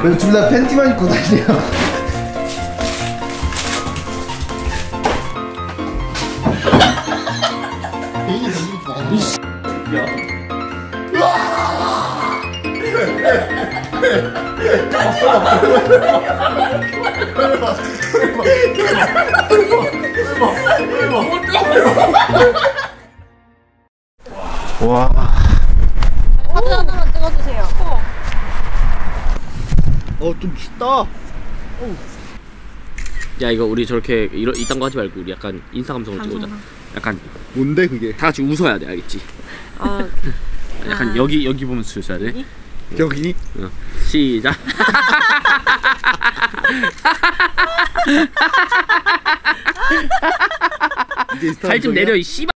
그래서 둘 다 팬티만 입고 다녀. 와. 사진 하나만 찍어주세요. 좀 춥다. 야, 이거 우리 저렇게 이딴 거 하지 말고 우리 약간 인싸 감성을 찍어보자. 약간 뭔데 그게? 다 같이 웃어야 돼, 알겠지? 약간 여기 보면서 웃어야 돼. 여기? 응. 시작. 발 좀 내려 이 씨발.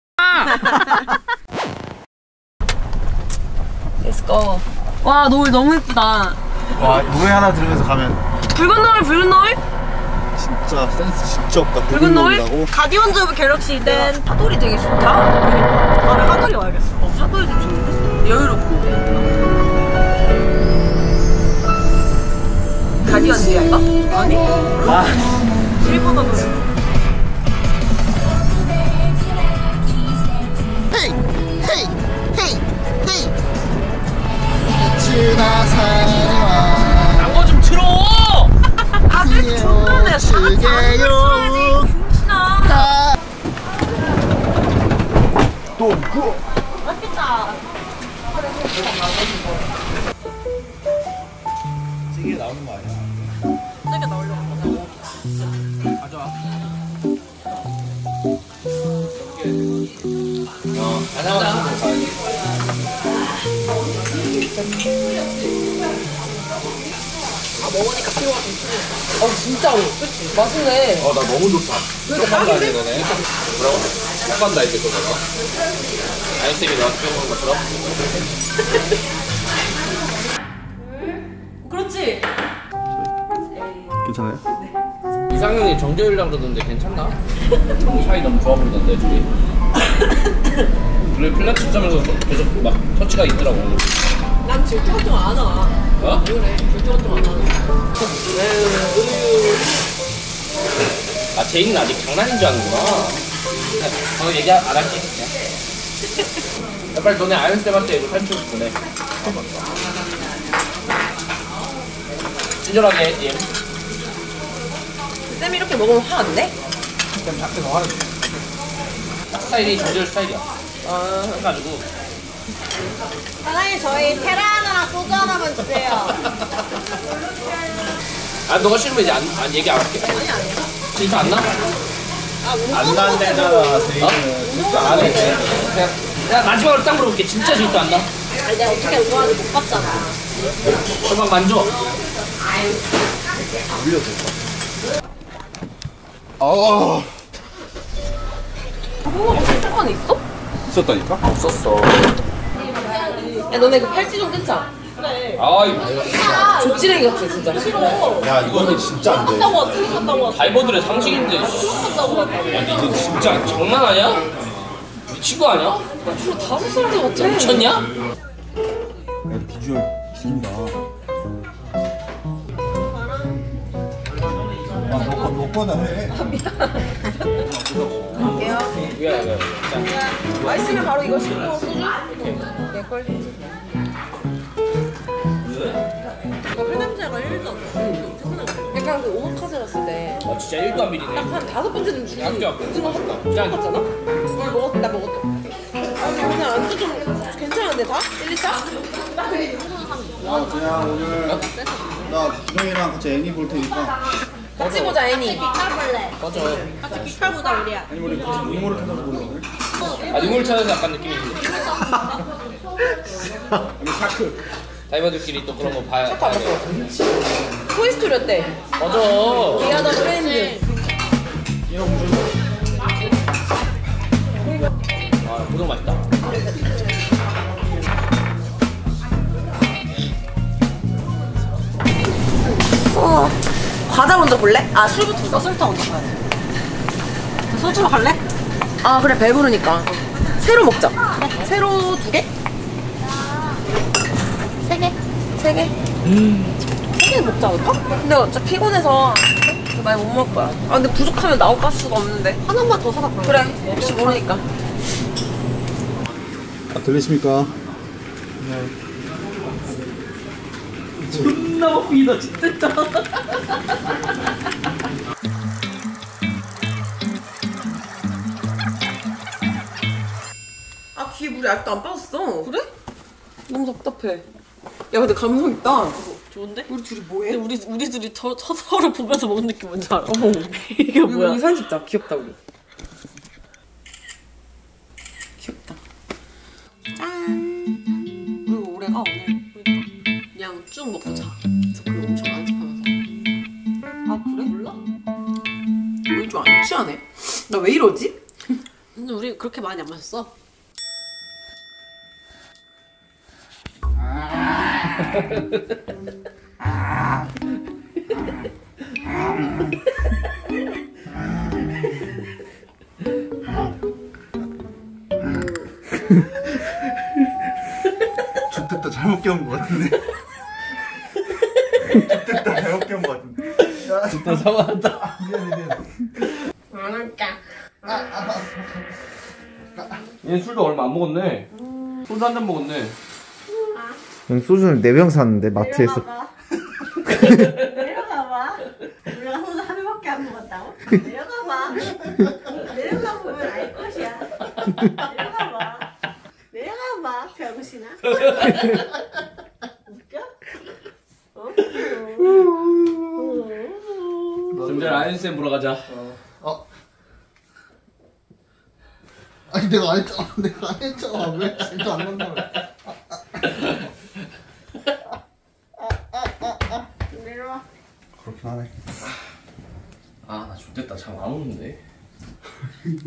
Let's go. 와, 노을 너무 예쁘다. 와, 노래 하나 들으면서 가면. 붉은 노을, 붉은 노을? 진짜 센스 진짜 없다. 붉은 노을? 가디언즈 오브 갤럭시 땐 사돌이 되게 좋다. 나는 사돌이 와야겠어. 사돌이 좀 좋은데? 여유롭고. 가디언즈야 이거? 아니? 아, 실버가 노래. 헤이! 헤이! 헤이! 헤이! 미치나 사랑아 난 거 좀 틀어! 아, 그래서 존나네. 다 같이 안 틀어야지, 김신아. 또 뭐? 맛있겠다. 이게 나오는 거 아니야? 세게 나오려고 하고 가져와. 아, 먹으니까 피부가 좀 풀려. 진짜로. 그치? 맛있네. 나 너무 좋다. 떡간다 이제 너네. 뭐라고? 떡간다 이제 그거가. 아이스크림 너한테 빼먹는 것처럼? 그렇지. 괜찮아요? 네. 이상형이 정재율이랑 그러던데 괜찮나? 사이 너무 좋아 보이던데 둘이. 원래 필라테스 점에서 계속 막 터치가 있더라고. 난 지금 걱정 안 와. 어? 왜 그래? 걱정 안 와. 아, 제인은 아직 장난인 줄 아는구나. 더 얘기 안 할게. 빨리 너네 아이언스 때한테 이거 탈출 보내. 친절하게 해, 님. 쌤이 이렇게 먹으면 화 안 내? 쌤 밖에 더 화를 내. 딱 스타일이 정재율 스타일이야. 그래가지고. 사장님, 저희 테라 하나, 소주 하나만 주세요. 아, 너가 싫으면 이제 안 얘기 안 할게. 아니, 안 해. 진짜 안 나? 안 난대잖아, 제인은. 진짜 안 해. 내가 마지막으로 딱 물어볼게. 진짜 진짜 안 나? 아니, 내가 어떻게 우아하게 못 봤잖아. 그만 만져. 올려줘. 아. 뭐가 팔찌 안에 있어? 있었다니까? 없었어. 야, 너네 그 팔찌 좀 끊자. 그래. 아, 이거 족지레기 같아 진짜. 싫어. 야, 이거는 진짜 안 돼. 다이버들의 상식인데. 이거 진짜 장난 아니야? 미친 거 아니야? 나 주로 5살인 것 같아. 미쳤냐? 야, 비주얼 진다. 아, 미안. 갈게요. 맛있으면 바로 이거 씹고 소주? 내 걸리지. 회 냄새가 1도 안 나. 약간 그 오마카세 갔을 때. 아, 진짜 1도 안 비리네. 딱 한 5번째는 주고 그거 한다. 똑같잖아? 그걸 먹었어, 나 먹었어. 아니, 오늘 안주 좀 괜찮은데 다? 1, 2차? 나 그냥 오늘 나 기동이랑 같이 애니 볼 테니까 같이 보자, 애니. 같이 볼래. 맞아. 같이 빛깔 보자, 우리야. 아니, 우리 같이 눈물을 찾아서 보려고 그래? 아, 눈물을 찾아서 약간 느낌이 있는데. 우리 샤크. 다이버들끼리 또 그런 거 봐야 돼. 샤크 봤어. 토이스토리 어때? 맞아. 리아더 프렌즈. 아, 고등 맛있다. 과자 먼저 볼래? 아, 술부터 있어. 설탕 먼저 가야 돼. 소주로 갈래? 아, 그래, 배부르니까. 새로 먹자. 새로 2개? 3개? 3개? 치킨 먹지 않을까? 근데 어차피 피곤해서 많이 못 먹을 거야. 아 근데 부족하면 나올 가스가 없는데 하나만 더 사다 그래. 그래 혹시 모르니까. 아, 들리십니까? 네. 존나 먹히다 진짜. 아 귀에 물이 아직도 안 빠졌어. 그래? 너무 답답해. 야 근데 감성 있다. 좋은데? 우리 둘이 뭐해? 우리 둘이 서로 보면서 먹는 느낌 뭔지 알아? 어머 이게 뭐야? 우리 사진 찍자. 귀엽다 우리. 귀엽다. 짠. 우리 올해 오늘 그러니까 그냥 쭉 먹고 자. 그래서 그걸 엄청 안식하면서. 아 그래? 몰라? 우리 좀 안 취하네. 나 왜 이러지? 근데 우리 그렇게 많이 안 마셨어. 좋댔다 잘못 깨운 것 같은데. 좋댔다 잘못 깨운 것 같은데. 좋댔다 사과한다. 미안해. 모른다. 얘 술도 얼마 안 먹었네. 소주 한 잔 먹었네. 소주는 4병 샀는데 마트에서. 내려가봐. 내려가봐. 우리가 소주 한 병밖에 안 먹었다고? 내려가봐. 내려가 보면 알 것이야. 내려가봐. 내려가봐. 병신아. 웃겨? 어? 점점 아인쌤 보러 가자. 어. 아니 내가 안 했잖아. 왜 진짜 안 간다고? 그렇긴 하네. 아 나 좋댔다 잠 안 오는데.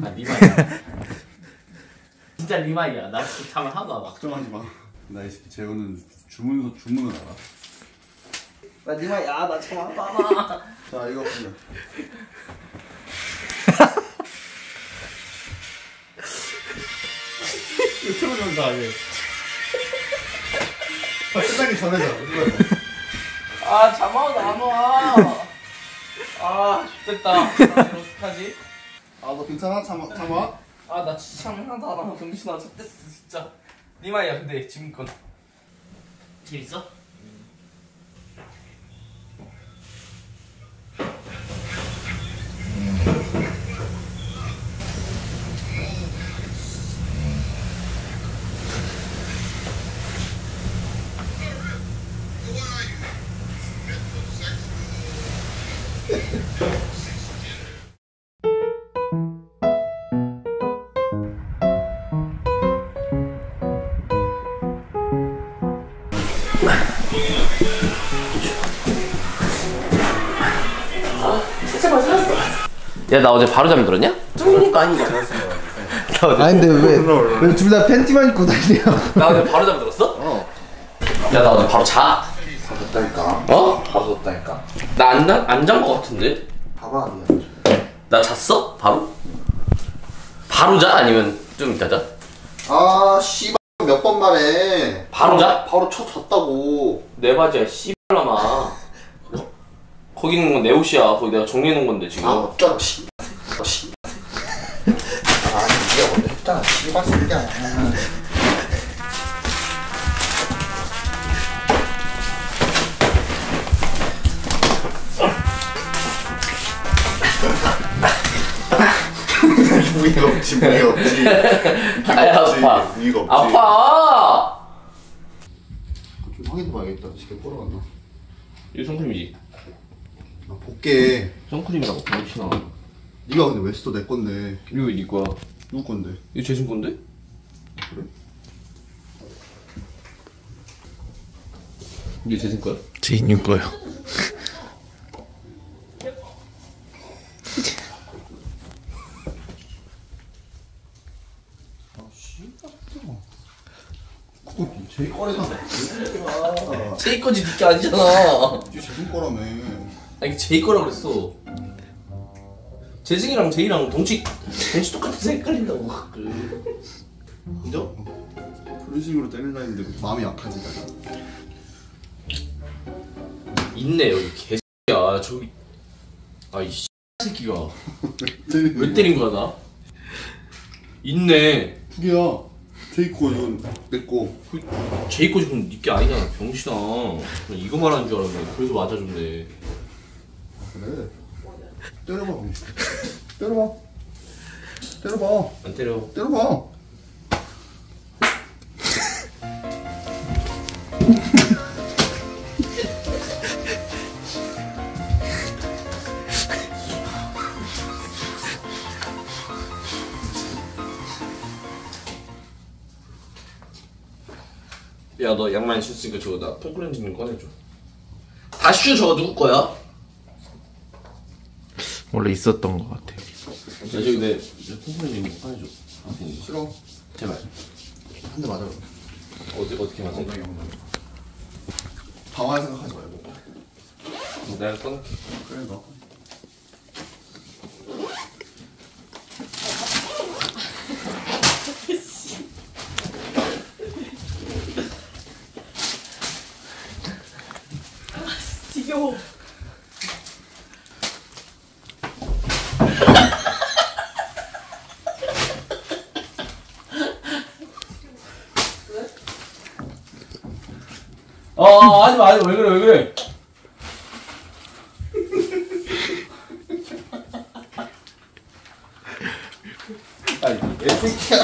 아 니마이야. 진짜 니마이야. 나 잠을 하나도 안 와. 걱정하지 마. 나 이 새끼 재우는 주문을 알아. 나 니마이야. 나 잠 안 와. 자 이거 보자. 이거 틀어준다 얘. 끝나기 전에 자. 누가 아, 잠아도 안 와. 아, 좋댔다. 나 어떡하지? 아, 너 괜찮아? 잠아? 아, 나 진짜 잠 하나도 안 와. 정신아, 좋댔어, 진짜. 니마이야, 근데 지금 건. 재밌어? 야, 나 어제 바로 잠들었냐? 쫄리니까 아니지. 아니 근데 왜 둘 다 팬티만 입고 다니냐. 나 어제 바로 잠들었어? 어. 야, 나 어제 바로 자. 바로 잤다니까. 어? 바로 잤다니까. 나 안 잔 거 같은데? 봐봐, 아니야. 나 잤어? 바로? 바로 자? 아니면 좀 이따 자? 아, 씨발 몇 번 말해. 바로 자? 바로 쳐 잤다고. 내 바지야, 씨발라마. 거기 있는 건 내 옷이야. 거기 내가 정리해놓은 건데 지금. 아 어쩌라 씨. 아니 이게 원래 했잖아. 씨발 새끼야. 무의가 없지. 무의가 없지. 아야 아파. 무의가 없지. 아파. 좀 확인해봐야겠다. 지금 보러 갔나? 이 선크림이지. 아, 볼게. 선크림이라고 병신아. 니가 근데 왜 써? 내 건데. 이거 왜 니 거야? 누구 건데? 이거 재준 건데? 아, 그래? 이게 재준 거야? 재준 거요. 아 씨발 뜨거. 그거 제 거래잖아. 제 거지 니게 아니잖아. 이게 재준 거라며. 아니 제이 거라고 그랬어. 재승이랑 제이랑 동치 똑같아서 헷갈린다고. 그래. 인정? 그런 식으로 때릴라 했는데 마음이 약하지. 있네 여기 개X야 저기. 아이 새끼가 왜 때린 거야 나? 있네. 두 개야. 제이코 이건 내 거. 제이코 지금 니게 아니잖아 병신아. 이거 말하는 줄 알았네. 그래서 맞아준대. 그래. 때려봐. 때려봐. 때려봐. 안 때려. 때려봐. 야 너 양말 신었으니까 저거 나 폼클렌징 좀 꺼내줘. 다슈 저거 누구 거야? 원래 있었던 거 같아. 야 저기 내 폼클렌징 꺼내줘. 싫어. 제발. 한 대 맞아. 어떻게 맞아? 방황할 생각하지 말고. 내가 꺼낼게. 그래 너. 하지마 하지마 왜 그래 왜 그래. 아니 애새끼야.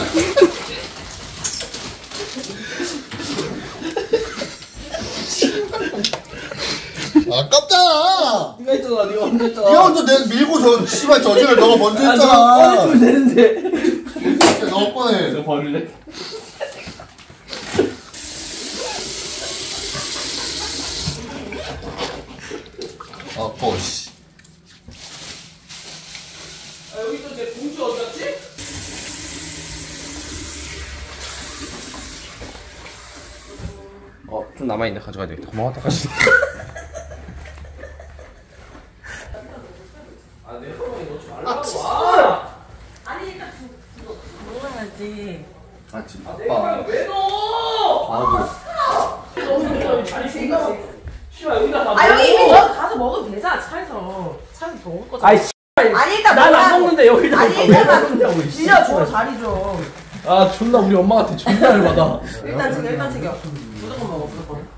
아깝잖아. 네가 했잖아. 네가 먼저 했잖아. 네가 먼저 내 밀고 저 씨발 저지를 너가 먼저 했잖아. 꺼내주면 되는데. 너 꺼내. 너 버릴래? 아퍼 씨. 아 여기 또 내 봉지 어디 갔지? 어 좀 남아있네. 가져가야 되겠다. 고마워 다가시. 아 내 거방에 넣지 말라고. 와! 아니 일단 넣어야지. 아 지금 아빠 내 거방에 왜 넣어? 아 왜 넣어? 아니 생각 아 여기 이미 너 가서 먹어도 되잖아. 차에서 먹을 거잖아. 아니 일단 난 안 먹는데 여기다 아니 일단 진짜 줘 자리 좀. 아 존나 우리 엄마한테 존나 열받아. 일단 챙겨 무조건 먹어 무조건.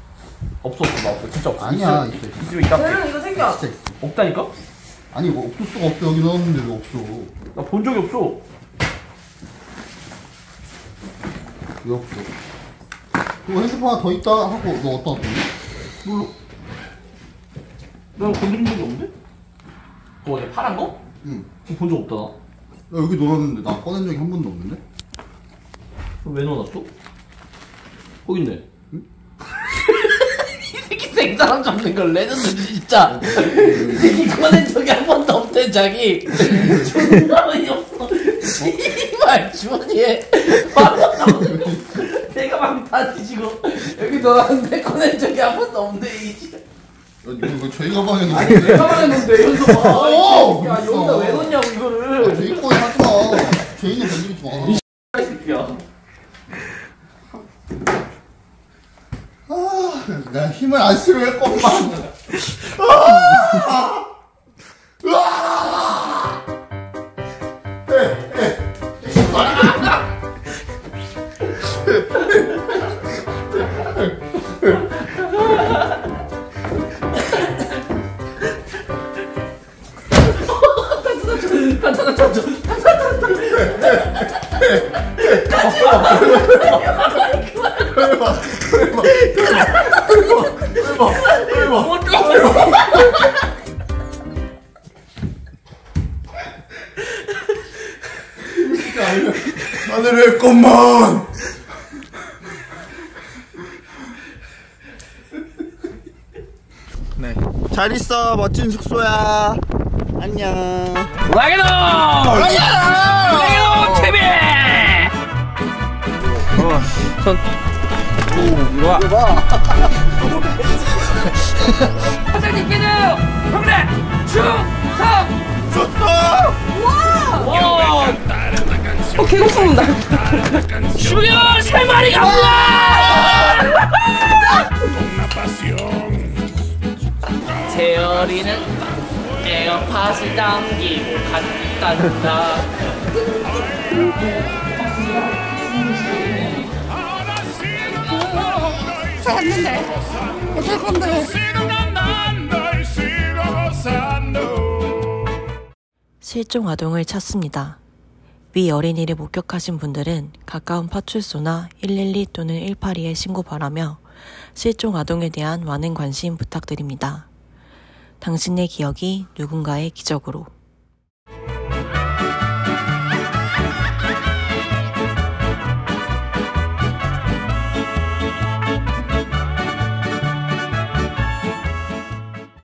없어 진짜 없어. 아니야 있어. 대령 이거 챙겨. 진짜 있어. 없다니까? 아니 뭐 없을 수가 없어. 여기 넣었는데 왜 없어? 나 본 적이 없어. 왜 없어? 그거 핸드폰 하나 더 있다 하고 너 어디다 뒀니? 몰라. 난 건드린 적이 없는데? 그거 어제 파란 거? 응. 본 적 없다 나. 여기 넣어놨는데 나 꺼낸 적이 한 번도 없는데? 왜 넣어놨어? 거기 있네. 응? 이 새끼 생사람 잡는 걸 레전드 진짜. 이 새끼 꺼낸 적이 한 번도 없대 자기. 존나 많이 없어. 씨발 주머니에 내가 막 다 뒤지고 여기 넣어놨는데 꺼낸 적이 한 번도 없네 이. 이거 저희 가방에 넣는데? 아니 내 가방에 넣는데 여기서 야 여기다 왜 넣냐고 이거를. 아, 저희 거에 하지마. 저희는 건드리지 마. 이 새끼야. 아, 나 힘을 안 쓰려했건만. 하늘의 꽃만 네. 잘 있어 멋진 숙소야. 안녕. 라게노! 라게노! TV! 손. 오, 이리 와. 사장님께는 평대 충성! 좋다! 와! 어, 개고 부른다. 죽여! 세 마리가 불러! 머리는 에어팟을 당기고 간단다. 잘했는데 어쩔 건데. 실종 아동을 찾습니다. 위 어린이를 목격하신 분들은 가까운 파출소나 112 또는 182에 신고 바라며 실종 아동에 대한 많은 관심 부탁드립니다. 당신의 기억이 누군가의 기적으로.